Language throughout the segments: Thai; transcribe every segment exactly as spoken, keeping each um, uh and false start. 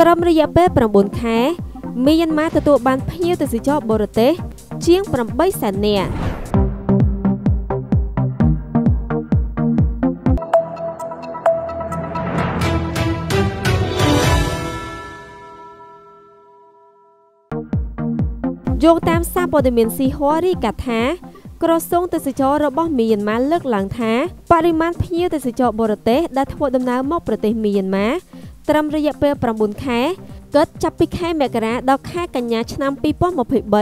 ตระมระยะเป๊ะประบุนแค่เมียนมาตัวตัวบานเพียวแต่สิจอบบริเตเชียงประบายแสนเนี่ยโยงตามซาปอดเมียนซีฮอรีกัดแท้กระทรวงแต่สิจอบระบบเมียนมาเลิกหลังแท้ปริมาณเพียวแต่สิจอบบริเตได้ทวดดำน้ำมอกประเตเมียนมาตรำระยะเปรย์ประมุนแค่เกิดจับปีแค่เมกระดอกแค่กันยาชนะปีป้อมหมอบผิดใบ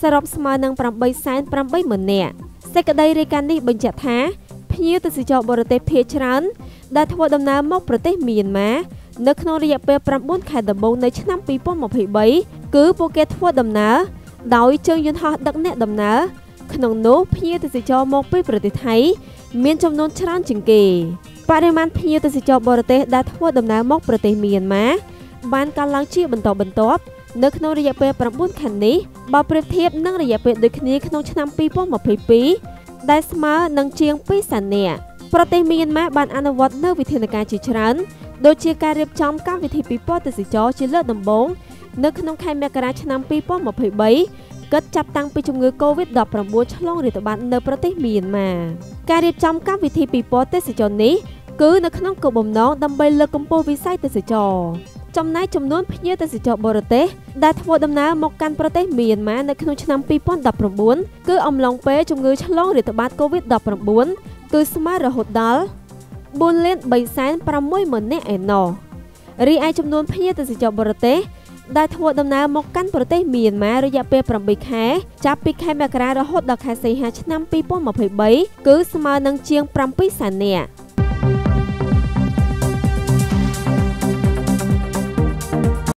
สรบสมานังประมใบแสนประมใบเหมือนเนี่ยเสกได้รายการนี้บรรจัดแท้พิวตัดสิจอบริเตเพชรันได้ทวดดำน้ำมอกประเทศเมียนมานักนระยะเปรย์ประมุนแค่ดับบงในชนะปีป้อมหมอบผิดใบคือโปเกตทวดดำน้ำดาวเชิงยนต์หอดักแน่ดำน้ำขนมโน้พิวตัดสิจอบมองไปประเทศไทยเมียนจำนวนชรันจึงเกปริมาณพิยุตสิจอบริเตได้ทวดดำน้ำมอกประเทศเมียนมาบ้านการล้างชื่อบันตอบันตอบนักนระยะเปรย์ประมุ่นแค่นี้บ่เปรียบเทียบนักระยะเปรย์โดยคณีขนมชนะปีป้อมหมอบผิดปีได้สมานังเชียงปีสันเนี่ยประเทศเมียนมาบ้านอนุวัตเนื้อวิธีการจีชรันโดยเชี่ยการเรียบจำก้าววิธีปีป้อมตสิจอเชี่ยเลือดดำบงนักขนมไข่แมกระชนะปีป้อมหมอบผิดใบก็จับตั้งไปจมเงือกโควิดดอกประมุ่นชลองเรียตบ้านเนื้อประเทศเมียนมาการเรียบจำก้าววิธีปีป้อมตสิจอนี้cứ នៅក្នុងកបបំណងដើម្បីលើកកម្ពស់វិស័យទេសចរចំណែកចំនួនភ្ញៀវទេសចរបរទេសដែលធ្វើដំណើរមកកាន់ប្រទេសមីយ៉ាន់ម៉ានៅក្នុងឆ្នាំពីរពាន់ដប់ប្រាំបួនគឺអំឡុងពេលជំងឺឆ្លងរាតត្បាត កូវីដដប់ប្រាំបួន គឺស្មើរហូតដល់ bốnលានបីសែនប្រាំមួយម៉ឺន នាក់ឯណោះរីឯចំនួនភ្ញៀវទេសចរបរទេសដែលធ្វើដំណើរមកកាន់ប្រទេសមីយ៉ាន់ម៉ារយៈពេលប្រាំបីខែចាប់ពីខែមករារហូតដល់ខែសីហាឆ្នាំពីរពាន់ម្ភៃបីគឺស្មើនឹងជាង ប្រាំពីរសែននាក់